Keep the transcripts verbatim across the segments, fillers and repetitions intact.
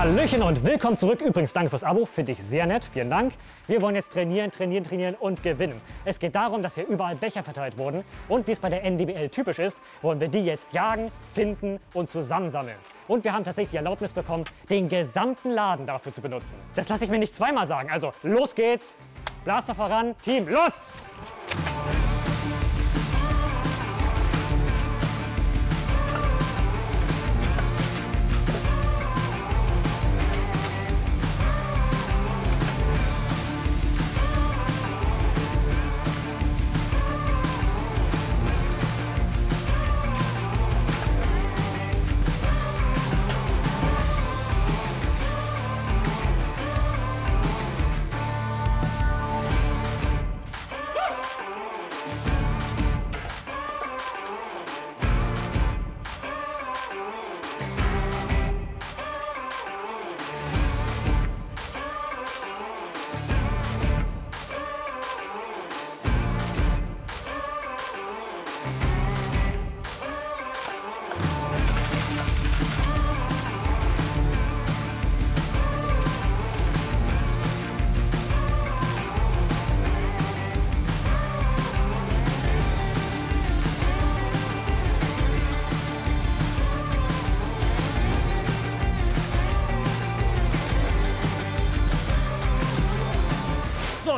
Hallöchen und willkommen zurück. Übrigens, danke fürs Abo, finde ich sehr nett, vielen Dank. Wir wollen jetzt trainieren, trainieren, trainieren und gewinnen. Es geht darum, dass hier überall Becher verteilt wurden und wie es bei der N D B L typisch ist, wollen wir die jetzt jagen, finden und zusammensammeln. Und wir haben tatsächlich die Erlaubnis bekommen, den gesamten Laden dafür zu benutzen. Das lasse ich mir nicht zweimal sagen, also los geht's, Blaster voran, Team, los!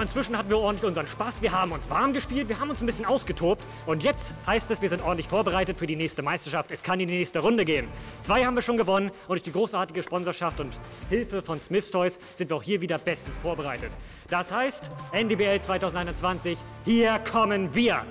Inzwischen hatten wir ordentlich unseren Spaß, wir haben uns warm gespielt, wir haben uns ein bisschen ausgetobt und jetzt heißt es, wir sind ordentlich vorbereitet für die nächste Meisterschaft. Es kann in die nächste Runde gehen. Zwei haben wir schon gewonnen und durch die großartige Sponsorschaft und Hilfe von Smyths Toys sind wir auch hier wieder bestens vorbereitet. Das heißt, N D B L zwanzig einundzwanzig, hier kommen wir!